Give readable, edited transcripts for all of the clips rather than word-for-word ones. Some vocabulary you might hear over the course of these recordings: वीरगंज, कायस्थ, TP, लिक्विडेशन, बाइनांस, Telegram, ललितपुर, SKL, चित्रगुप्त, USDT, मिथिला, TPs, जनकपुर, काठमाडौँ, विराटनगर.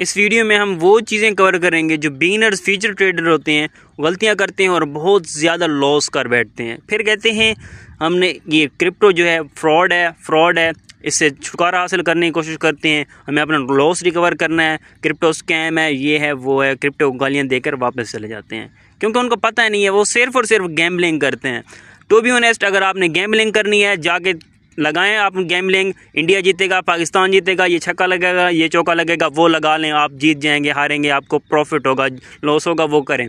इस वीडियो में हम वो चीज़ें कवर करेंगे जो बिगिनर्स फ्यूचर ट्रेडर होते हैं, गलतियां करते हैं और बहुत ज़्यादा लॉस कर बैठते हैं, फिर कहते हैं हमने ये क्रिप्टो जो है फ्रॉड है, इससे छुटकारा हासिल करने की कोशिश करते हैं, हमें अपना लॉस रिकवर करना है, क्रिप्टो स्कैम है, ये है वो है, क्रिप्टो को गालियाँ देकर वापस चले जाते हैं क्योंकि उनको पता ही नहीं है, वो सिर्फ और सिर्फ गैम्बलिंग करते हैं। टू बी ऑनेस्ट, अगर आपने गैम्बलिंग करनी है जाके लगाएं आप गैम्बलिंग, इंडिया जीतेगा, पाकिस्तान जीतेगा, ये छक्का लगेगा, ये चौका लगेगा, वो लगा लें, आप जीत जाएंगे, हारेंगे, आपको प्रॉफिट होगा, लॉस होगा, वो करें।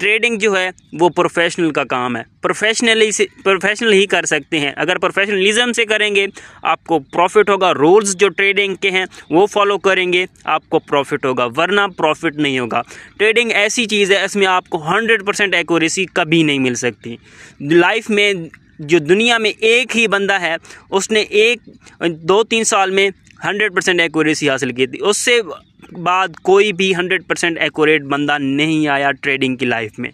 ट्रेडिंग जो है वो प्रोफेशनल का काम है, प्रोफेशनल ही कर सकते हैं। अगर प्रोफेशनलिज्म से करेंगे आपको प्रॉफिट होगा, रूल्स जो ट्रेडिंग के हैं वो फॉलो करेंगे आपको प्रॉफिट होगा, वरना प्रॉफिट नहीं होगा। ट्रेडिंग ऐसी चीज़ है इसमें आपको 100% एक्यूरेसी कभी नहीं मिल सकती। लाइफ में जो दुनिया में एक ही बंदा है उसने 1-2-3 साल में 100% एक्यूरेसी हासिल की थी, उससे बाद कोई भी 100% एक्यूरेट बंदा नहीं आया ट्रेडिंग की लाइफ में,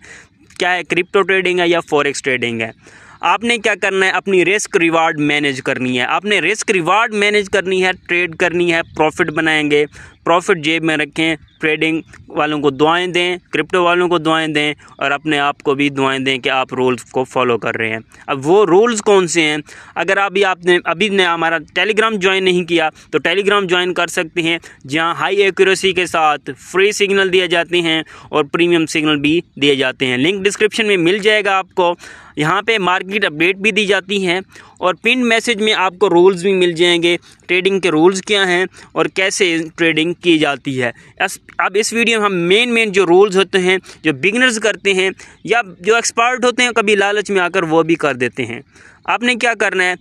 क्या है क्रिप्टो ट्रेडिंग है या फॉरेक्स ट्रेडिंग है। आपने क्या करना है, अपनी रिस्क रिवार्ड मैनेज करनी है, आपने रिस्क रिवार्ड मैनेज करनी है, ट्रेड करनी है, प्रॉफिट बनाएंगे, प्रॉफिट जेब में रखें, ट्रेडिंग वालों को दुआएं दें, क्रिप्टो वालों को दुआएं दें और अपने आप को भी दुआएं दें कि आप रूल्स को फॉलो कर रहे हैं। अब वो रूल्स कौन से हैं, अगर अभी आपने हमारा टेलीग्राम ज्वाइन नहीं किया तो टेलीग्राम ज्वाइन कर सकते हैं, जहां हाई एक्यूरेसी के साथ फ्री सिग्नल दिए जाते हैं और प्रीमियम सिग्नल भी दिए जाते हैं। लिंक डिस्क्रिप्शन में मिल जाएगा आपको, यहाँ पर मार्केट अपडेट भी दी जाती हैं और पिन मैसेज में आपको रूल्स भी मिल जाएंगे, ट्रेडिंग के रूल्स क्या हैं और कैसे ट्रेडिंग की जाती है। अब इस वीडियो में हम मेन जो रूल्स होते हैं जो बिगिनर्स करते हैं या जो एक्सपर्ट होते हैं कभी लालच में आकर वो भी कर देते हैं। आपने क्या करना है,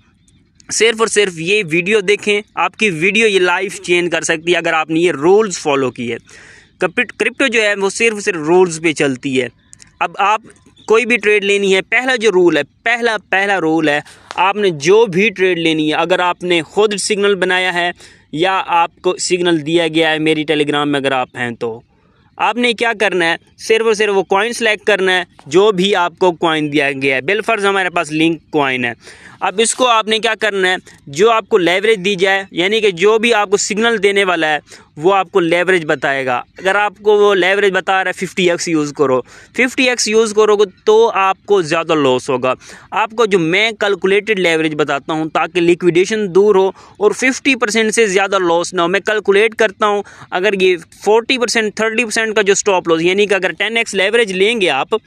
सिर्फ और सिर्फ ये वीडियो देखें, आपकी वीडियो ये लाइफ चेंज कर सकती है अगर आपने ये रूल्स फॉलो किए। क्रिप्टो जो है वो सिर्फ रूल्स पर चलती है। अब आप कोई भी ट्रेड लेनी है, पहला जो रूल है, पहला रूल है, आपने जो भी ट्रेड लेनी है, अगर आपने खुद सिग्नल बनाया है या आपको सिग्नल दिया गया है मेरी टेलीग्राम में अगर आप हैं तो आपने क्या करना है, सिर्फ और सिर्फ वो कॉइन सेलेक्ट करना है जो भी आपको कॉइन दिया गया है। बिलफर्ज हमारे पास लिंक कॉइन है, अब इसको आपने क्या करना है, जो आपको लेवरेज दी जाए, यानी कि जो भी आपको सिग्नल देने वाला है वो आपको लेवरेज बताएगा। अगर आपको वो लेवरेज बता रहा है 50x यूज़ करो, 50x यूज़ करोगे तो आपको ज़्यादा लॉस होगा। आपको जो मैं कैलकुलेटेड लेवरेज बताता हूँ ताकि लिक्विडेशन दूर हो और 50% से ज़्यादा लॉस ना हो, मैं कैलकुलेट करता हूँ। अगर ये 40% 30% का जो स्टॉप लॉस, यानी कि अगर 10x लेवरेज लेंगे आप,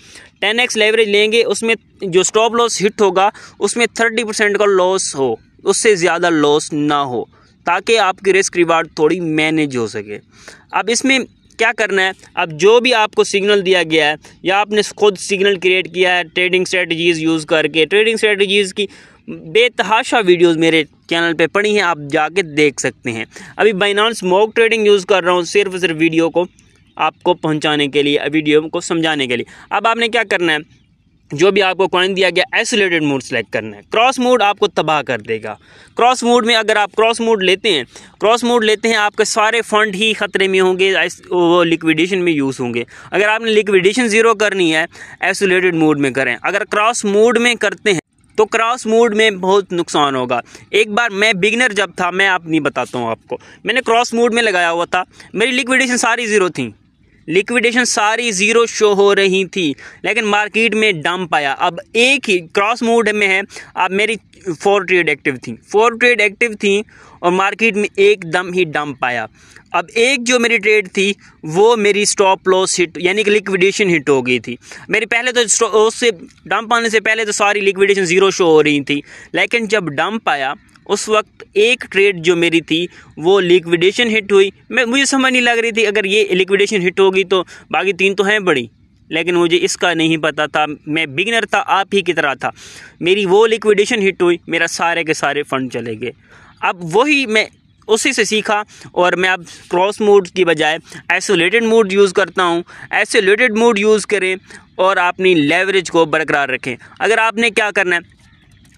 10x लेवरेज लेंगे, उसमें जो स्टॉप लॉस हिट होगा उसमें 30% का लॉस हो, उससे ज़्यादा लॉस ना हो, ताकि आपकी रिस्क रिवार्ड थोड़ी मैनेज हो सके। अब इसमें क्या करना है, अब जो भी आपको सिग्नल दिया गया है या आपने खुद सिग्नल क्रिएट किया है ट्रेडिंग स्ट्रेटजीज़ यूज़ करके, ट्रेडिंग स्ट्रेटजीज़ की बेतहाशा वीडियोस मेरे चैनल पे पड़ी हैं, आप जाके देख सकते हैं। अभी बाइनांस मॉक ट्रेडिंग यूज़ कर रहा हूँ सिर्फ वीडियो को आपको पहुँचाने के लिए, वीडियो को समझाने के लिए। अब आपने क्या करना है, जो भी आपको कॉइन दिया गया आइसोलेटेड मूड सेलेक्ट करना है, क्रॉस मूड आपको तबाह कर देगा। क्रॉस मूड में अगर आप क्रॉस मूड लेते हैं आपके सारे फंड ही ख़तरे में होंगे, वो लिक्विडेशन में यूज़ होंगे। अगर आपने लिक्विडेशन ज़ीरो करनी है आइसोलेटेड मूड में करें, अगर क्रॉस मूड में करते हैं तो क्रॉस मूड में बहुत नुकसान होगा। एक बार मैं बिगिनर जब था, मैं आप नहीं बताता हूँ आपको, मैंने क्रॉस मूड में लगाया हुआ था, मेरी लिक्विडेशन सारी ज़ीरो थी, लिक्विडेशन सारी ज़ीरो शो हो रही थी, लेकिन मार्केट में डंप आया। अब एक ही क्रॉस मोड में है, अब मेरी 4 ट्रेड एक्टिव थी, 4 ट्रेड एक्टिव थी और मार्केट में एकदम ही डंप आया। अब एक जो मेरी ट्रेड थी वो मेरी स्टॉप लॉस हिट, यानी कि लिक्विडेशन हिट हो गई थी मेरी। पहले तो उससे डंप आने से पहले तो सारी लिक्विडेशन ज़ीरो शो हो रही थी, लेकिन जब डंप आया उस वक्त एक ट्रेड जो मेरी थी वो लिक्विडेशन हिट हुई। मुझे समझ नहीं लग रही थी, अगर ये लिक्विडेशन हिट होगी तो बाकी 3 तो हैं बड़ी, लेकिन मुझे इसका नहीं पता था, मैं बिगिनर था, आप ही की तरह था। मेरी वो लिक्विडेशन हिट हुई, मेरा सारे के सारे फंड चले गए। अब वही मैं उसी से सीखा और मैं अब क्रॉस मोड की बजाय आइसोलेटेड मोड यूज़ करता हूँ। आइसोलेटेड मोड यूज़ करें और अपनी लेवरेज को बरकरार रखें। अगर आपने क्या करना है,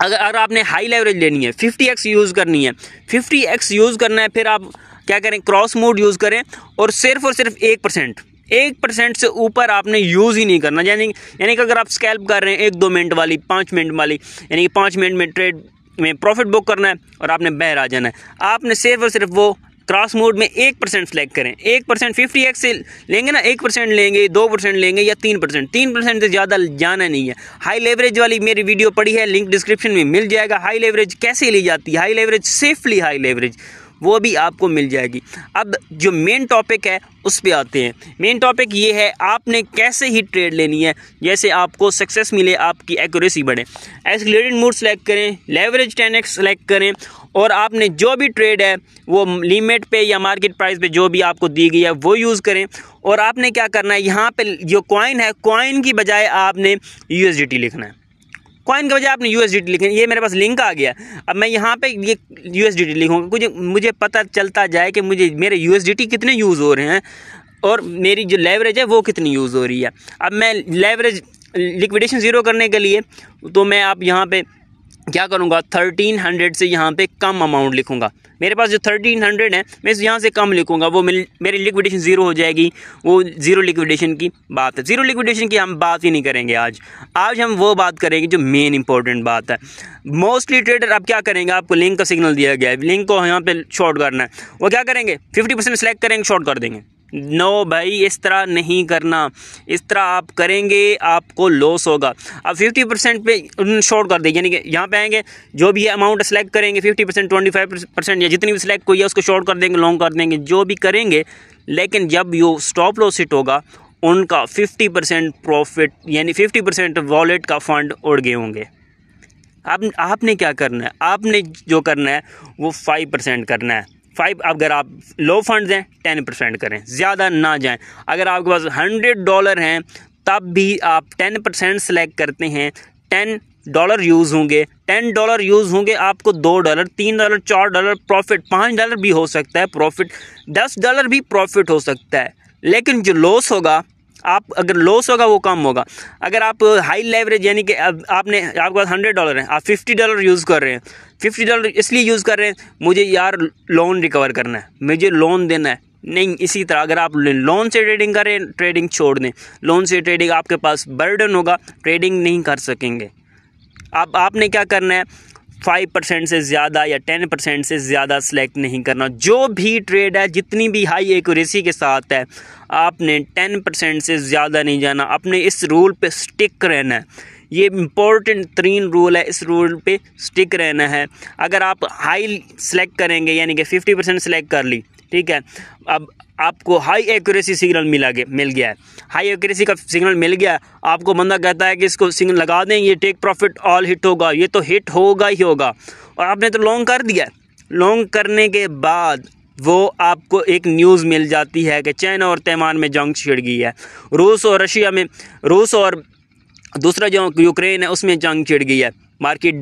अगर आपने हाई लेवरेज लेनी है, 50x यूज़ करनी है, 50x यूज़ करना है, फिर आप क्या करें, क्रॉस मोड यूज़ करें और सिर्फ 1% से ऊपर आपने यूज़ ही नहीं करना। यानी कि अगर आप स्कैल्प कर रहे हैं 1-2 मिनट वाली, 5 मिनट वाली, यानी कि 5 मिनट में ट्रेड में प्रॉफिट बुक करना है और आपने बाहर आ जाना है, आपने सिर्फ वो क्रॉस मोड में 1% सेलेक्ट करें। 1% 50x से लेंगे ना, 1% लेंगे, 2% लेंगे या 3%। 3% से ज़्यादा जाना नहीं है। हाई लेवरेज वाली मेरी वीडियो पड़ी है, लिंक डिस्क्रिप्शन में मिल जाएगा। हाई लेवरेज कैसे ली जाती है, high leverage safely, high leverage वो भी आपको मिल जाएगी। अब जो मेन टॉपिक है उस पे आते हैं। मेन टॉपिक ये है आपने कैसे ही ट्रेड लेनी है जैसे आपको सक्सेस मिले, आपकी एक्यूरेसी बढ़े। एक्सेलरेटेड मूड सेलेक्ट करें, लेवरेज 10x सेलेक्ट करें और आपने जो भी ट्रेड है वो लिमिट पे या मार्केट प्राइस पे जो भी आपको दी गई है वो यूज़ करें। और आपने क्या करना है, यहाँ पे जो कॉइन है, कॉइन की बजाय आपने USDT लिखना है। कॉइन के बजाय आपने USDT लिखना है। ये मेरे पास लिंक आ गया, अब मैं यहाँ पे ये USDT लिखूँगा, कुछ मुझे पता चलता जाए कि मुझे मेरे USDT कितने यूज़ हो रहे हैं और मेरी जो लेवरेज है वो कितनी यूज़ हो रही है। अब मैं लेवरेज लिक्विडेशन ज़ीरो करने के लिए तो मैं आप यहाँ पे क्या करूँगा, 1300 से यहाँ पे कम अमाउंट लिखूँगा। मेरे पास जो 1300 है मैं यहाँ से कम लिखूँगा, वो मेरी लिक्विडेशन ज़ीरो हो जाएगी। वो ज़ीरो लिक्विडेशन की बात है, ज़ीरो लिक्विडेशन की हम बात ही नहीं करेंगे आज। आज हम वो बात करेंगे जो मेन इंपॉर्टेंट बात है। मोस्टली ट्रेडर आप क्या करेंगे, आपको लिंक का सिग्नल दिया गया है, लिंक को यहाँ पर शॉर्ट करना है। वो क्या करेंगे, 50% सेलेक्ट करेंगे, शॉर्ट कर देंगे। नो भाई, इस तरह नहीं करना। इस तरह आप करेंगे आपको लॉस होगा। अब 50% पे शॉर्ट कर देंगे, यानी कि यहाँ पे आएंगे, जो भी अमाउंट सेलेक्ट करेंगे 50%, 25% या जितनी भी सिलेक्ट हुई है उसको शॉर्ट कर देंगे, लॉन्ग कर देंगे, जो भी करेंगे। लेकिन जब यो स्टॉप लॉस हिट होगा उनका 50% प्रॉफिट यानी 50% वॉलेट का फंड उड़ गए होंगे। अब आपने क्या करना है, आपने जो करना है वो 5% करना है। 5 अगर आप लो फंड्स हैं 10% करें, ज़्यादा ना जाएं। अगर आपके पास $100 हैं तब भी आप 10% सेलेक्ट करते हैं, $10 यूज़ होंगे। $10 यूज़ होंगे, आपको $2, $3, $4 प्रॉफिट, $5 भी हो सकता है प्रॉफिट, $10 भी प्रॉफिट हो सकता है। लेकिन जो लॉस होगा, आप अगर लॉस होगा वो कम होगा। अगर आप हाई लेवरेज यानी कि आपने आपके पास $100 है, आप $50 यूज़ कर रहे हैं। $50 इसलिए यूज़ कर रहे हैं, मुझे यार लोन रिकवर करना है, मुझे लोन देना है। नहीं, इसी तरह अगर आप लोन से ट्रेडिंग करें, ट्रेडिंग छोड़ दें। लोन से ट्रेडिंग आपके पास बर्डन होगा, ट्रेडिंग नहीं कर सकेंगे। अब आपने क्या करना है, 5% से ज़्यादा या 10% से ज़्यादा सेलेक्ट नहीं करना। जो भी ट्रेड है जितनी भी हाई एक्यूरेसी के साथ है, आपने 10% से ज़्यादा नहीं जाना। अपने इस रूल पे स्टिक रहना है, ये इम्पोर्टेंट तीन रूल है, इस रूल पे स्टिक रहना है। अगर आप हाई सेलेक्ट करेंगे यानी कि 50% सेलेक्ट कर ली, ठीक है, अब आपको हाई एक्यूरेसी सिग्नल मिल गया है, हाई एक्यूरेसी का सिग्नल मिल गया। आपको बंदा कहता है कि इसको सिग्नल लगा दें, ये टेक प्रॉफिट ऑल हिट होगा, ये तो हिट होगा ही होगा। और आपने तो लॉन्ग कर दिया। लॉन्ग करने के बाद वो आपको एक न्यूज़ मिल जाती है कि चाइना और तैमान में जंग छिड़ गई है, रूस और रशिया में, रूस और दूसरा जो यूक्रेन है उसमें जंग छिड़ गई है। मार्केट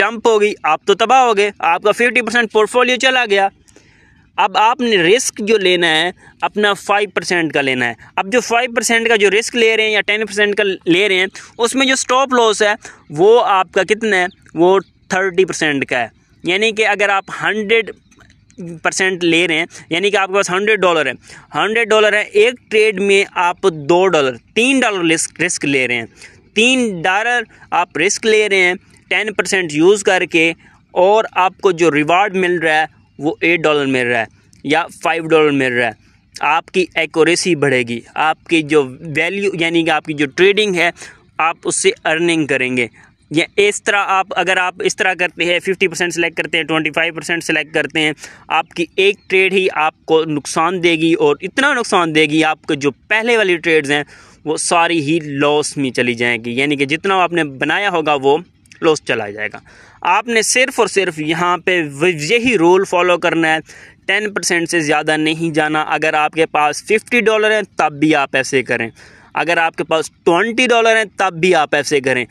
डंप हो गई, आप तो तबाह हो गए, आपका 50% पोर्टफोलियो चला गया। अब आपने रिस्क जो लेना है अपना 5% का लेना है। अब जो 5% का जो रिस्क ले रहे हैं या 10% का ले रहे हैं, उसमें जो स्टॉप लॉस है वो आपका कितना है, वो 30% का है। यानी कि अगर आप 100% ले रहे हैं, यानी कि आपके पास $100 है, $100 है, एक ट्रेड में आप $2, $3 रिस्क ले रहे हैं, $3 आप रिस्क ले रहे हैं 10% यूज़ करके, और आपको जो रिवार्ड मिल रहा है वो $8 मिल रहा है या $5 मिल रहा है। आपकी एक्यूरेसी बढ़ेगी, आपकी जो वैल्यू यानी कि आपकी जो ट्रेडिंग है आप उससे अर्निंग करेंगे। या इस तरह आप अगर आप इस तरह करते हैं, 50% सेलेक्ट करते हैं, 25% सेलेक्ट करते हैं, आपकी एक ट्रेड ही आपको नुकसान देगी, और इतना नुकसान देगी आपके जो पहले वाली ट्रेड्स हैं वो सारी ही लॉस में चली जाएगी। यानी कि जितना आपने बनाया होगा वो लॉस चला जाएगा। आपने सिर्फ़ और सिर्फ यहाँ पे यही रूल फॉलो करना है, 10% से ज़्यादा नहीं जाना। अगर आपके पास $50 हैं तब भी आप ऐसे करें, अगर आपके पास $20 हैं तब भी आप ऐसे करें।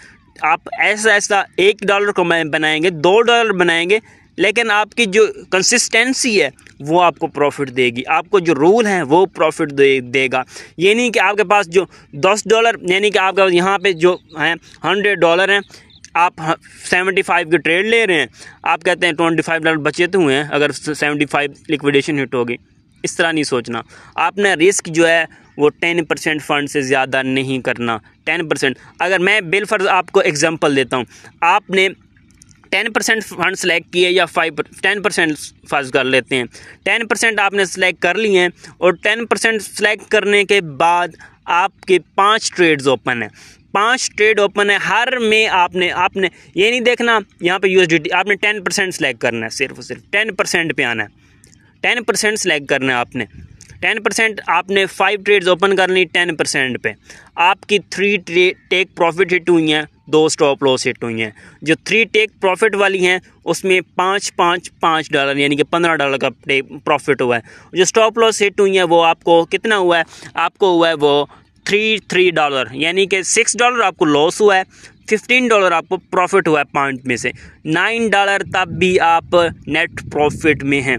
आप ऐसा ऐसा $1 को बनाएंगे, $2 बनाएंगे, लेकिन आपकी जो कंसिस्टेंसी है वो आपको प्रॉफिट देगी। आपको जो रूल है वो प्रॉफिट देगा। ये नहीं कि आपके पास जो $10 यानी कि आपके यहाँ पर जो हैं $100 हैं, आप 75 की ट्रेड ले रहे हैं, आप कहते हैं $25 बचे तो हुए हैं, अगर 75 लिक्विडेशन हिट होगी। इस तरह नहीं सोचना। आपने रिस्क जो है वो 10% फंड से ज़्यादा नहीं करना। 10% अगर मैं बिलफर्ज आपको एग्जांपल देता हूँ, आपने 10% फंड सेलेक्ट किए या 10% फर्ज कर लेते हैं, 10% आपने सेलेक्ट कर लिए हैं और 10% सेलेक्ट करने के बाद आपके 5 ट्रेड्स ओपन हैं, 5 ट्रेड ओपन है। हर में आपने ये नहीं देखना यहाँ पे USDT, आपने 10% सेलेक्ट करना है, सिर्फ 10% पे आना है, 10% सेलेक्ट करना है आपने, 10% आपने 5 ट्रेड्स ओपन कर ली, 10% पे आपकी 3 टेक प्रॉफिट हिट हुई हैं, 2 स्टॉप लॉस हिट हुई हैं। जो 3 टेक प्रॉफिट वाली हैं उसमें $5 यानी कि $15 का प्रॉफिट हुआ है। जो स्टॉप लॉस हिट हुई हैं वो आपको कितना हुआ है, आपको हुआ है वो $3 यानी कि $6 आपको लॉस हुआ है, $15 आपको प्रॉफिट हुआ है, 5 में से $9 तब भी आप नेट प्रॉफिट में हैं।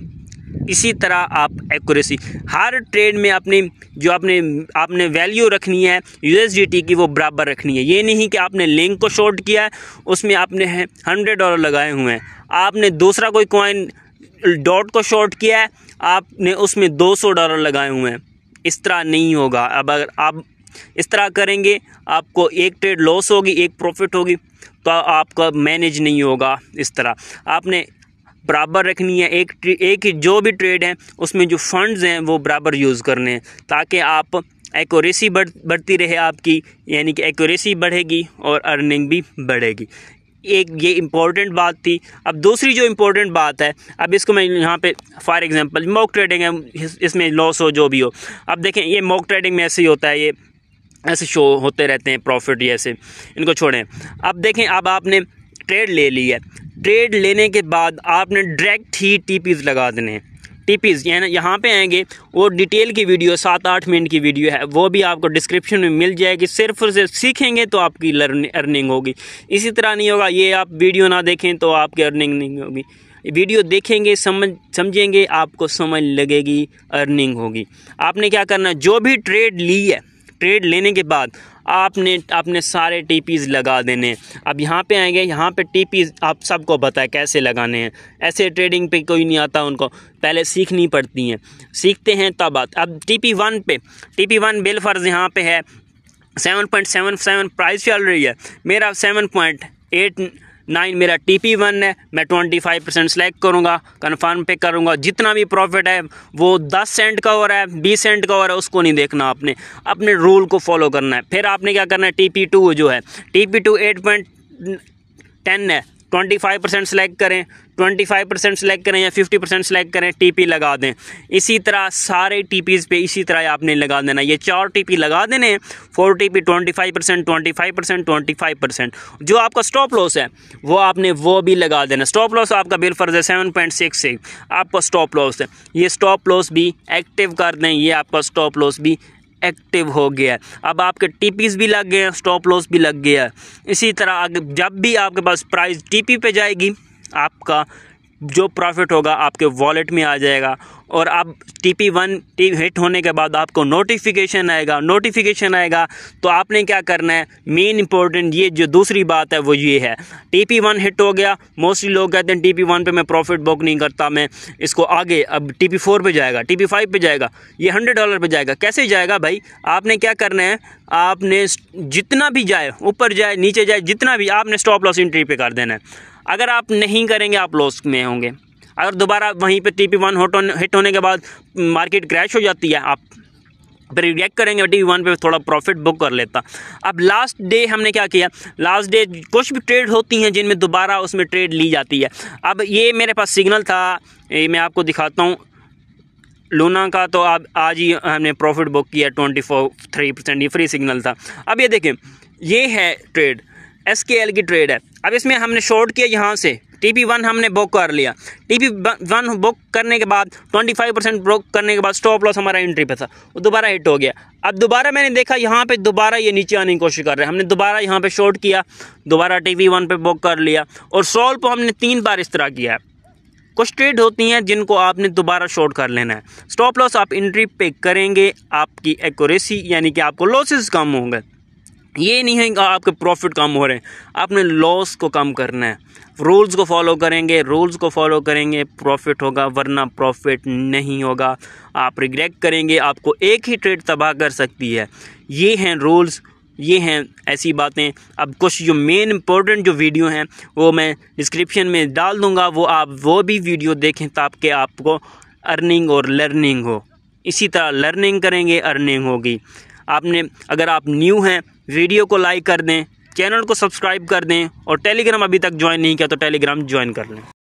इसी तरह आप एक्यूरेसी हर ट्रेड में अपनी जो आपने वैल्यू रखनी है USDT की वो बराबर रखनी है। ये नहीं कि आपने लिंक को शॉर्ट किया है उसमें आपने $100 लगाए हुए हैं, आपने दूसरा कोई कॉइन डॉट को शॉर्ट किया है आपने उसमें $200 लगाए हुए हैं। इस तरह नहीं होगा। अब अगर आप इस तरह करेंगे आपको एक ट्रेड लॉस होगी, एक प्रॉफिट होगी, तो आपका मैनेज नहीं होगा। इस तरह आपने बराबर रखनी है, एक ही जो भी ट्रेड है उसमें जो फंड्स हैं वो बराबर यूज़ करने हैं ताकि आप एक्यूरेसी बढ़ती रहे आपकी, यानी कि एक्यूरेसी बढ़ेगी और अर्निंग भी बढ़ेगी। एक ये इम्पॉर्टेंट बात थी। अब दूसरी जो इम्पोर्टेंट बात है, अब इसको मैं यहाँ पे फॉर एग्जांपल मॉक ट्रेडिंग है, इसमें लॉस हो जो भी हो। अब देखें ये मॉक ट्रेडिंग में ऐसे ही होता है, ये ऐसे शो होते रहते हैं प्रॉफिट, ये ऐसे, इनको छोड़ें। अब देखें अब आपने ट्रेड ले ली है, ट्रेड लेने के बाद आपने डायरेक्ट ही TPs लगा देने हैं। TPs यानी यहाँ पे आएंगे, वो डिटेल की वीडियो 7-8 मिनट की वीडियो है वो भी आपको डिस्क्रिप्शन में मिल जाएगी। सिर्फ और सिर्फ सीखेंगे तो आपकी अर्निंग होगी। इसी तरह नहीं होगा ये आप वीडियो ना देखें तो आपकी अर्निंग नहीं होगी। वीडियो देखेंगे समझेंगे आपको समझ लगेगी, अर्निंग होगी। आपने क्या करना, जो भी ट्रेड ली है ट्रेड लेने के बाद आपने अपने सारे TPs लगा देने। अब यहाँ पे आएंगे, यहाँ पे TPs आप सबको पता है कैसे लगाने हैं, ऐसे ट्रेडिंग पे कोई नहीं आता, उनको पहले सीखनी पड़ती हैं, सीखते हैं तब आता। अब TP1 पे, TP1 बिलफर्ज यहाँ पे है 7.77 प्राइस चल रही है, मेरा 7.89 मेरा TP1 है। मैं 25% सेलेक्ट करूँगा, कन्फर्म पे करूँगा। जितना भी प्रॉफिट है वो 10 सेंट का हो रहा है, 20 सेंट का हो रहा है, उसको नहीं देखना आपने, अपने रूल को फॉलो करना है। फिर आपने क्या करना है, TP2 जो है TP2 8.10 है, 25% सेलेक्ट करें, 25% सेलेक्ट करें या 50% सेलेक्ट करें, TP लगा दें। इसी तरह सारे TPs पे इसी तरह आपने लगा देना, ये 4 TP लगा देने, 4 TP 25%, 25%, 25%। जो आपका स्टॉप लॉस है वो आपने वो भी लगा देना। स्टॉप लॉस आपका बिलफर्ज है 7.66, आपका स्टॉप लॉस है, ये स्टॉप लॉस भी एक्टिव कर दें, ये आपका स्टॉप लॉस भी एक्टिव हो गया है। अब आपके TPs भी लग गए हैं, स्टॉप लॉस भी लग गया है। इसी तरह आगे जब भी आपके पास प्राइस TP पे जाएगी आपका जो प्रॉफिट होगा आपके वॉलेट में आ जाएगा। और अब TP1 हिट होने के बाद आपको नोटिफिकेशन आएगा, नोटिफिकेशन आएगा तो आपने क्या करना है, मेन इंपॉर्टेंट ये जो दूसरी बात है वो ये है, TP1 हिट हो गया। मोस्टली लोग कहते हैं TP1 पे मैं प्रॉफिट बुक नहीं करता, मैं इसको आगे, अब TP4 पे जाएगा, TP5 पे जाएगा, ये $100 पे जाएगा। कैसे जाएगा भाई, आपने क्या करना है, आपने जितना भी जाए, ऊपर जाए नीचे जाए, जितना भी, आपने स्टॉप लॉस एंट्री पे कर देना है। अगर आप नहीं करेंगे आप लॉस में होंगे। अगर दोबारा वहीं पे TP1 हिट होने के बाद मार्केट क्रैश हो जाती है, आप फिर रिएक्ट करेंगे, TP1 पे थोड़ा प्रॉफिट बुक कर लेता। अब लास्ट डे हमने क्या किया, लास्ट डे कुछ भी ट्रेड होती हैं जिनमें दोबारा उसमें ट्रेड ली जाती है। अब ये मेरे पास सिग्नल था, ये मैं आपको दिखाता हूँ, लूना का तो आप आज ही हमने प्रॉफिट बुक किया 23%, ये फ्री सिग्नल था। अब ये देखें, ये है ट्रेड SKL की ट्रेड है। अब इसमें हमने शॉर्ट किया, यहाँ से TP1 हमने बुक कर लिया, TP1 बुक करने के बाद 25% बुक करने के बाद स्टॉप लॉस हमारा एंट्री पे था, वो दोबारा हिट हो गया। अब दोबारा मैंने देखा यहाँ पे दोबारा ये नीचे आने की कोशिश कर रहे हैं, हमने दोबारा यहाँ पे शॉर्ट किया, दोबारा TP1 पे बुक कर लिया। और सॉल्व हमने 3 बार इस तरह किया है। कुछ ट्रेड होती हैं जिनको आपने दोबारा शॉर्ट कर लेना है, स्टॉप लॉस आप एंट्री पे करेंगे, आपकी एक्यूरेसी यानी कि आपको लॉसेस कम होंगे। ये नहीं है कि आपके प्रॉफिट कम हो रहे हैं, आपने लॉस को कम करना है। रूल्स को फॉलो करेंगे, रूल्स को फॉलो करेंगे प्रॉफिट होगा, वरना प्रॉफिट नहीं होगा, आप रिग्रेट करेंगे, आपको एक ही ट्रेड तबाह कर सकती है। ये हैं रूल्स, ये हैं ऐसी बातें। अब कुछ जो मेन इंपॉर्टेंट जो वीडियो हैं वो मैं डिस्क्रिप्शन में डाल दूँगा, वो आप वो भी वीडियो देखें ताकि आपको अर्निंग और लर्निंग हो। इसी तरह लर्निंग करेंगे अर्निंग होगी। आपने अगर आप न्यू हैं वीडियो को लाइक कर दें, चैनल को सब्सक्राइब कर दें, और टेलीग्राम अभी तक ज्वाइन नहीं किया तो टेलीग्राम ज्वाइन कर लें।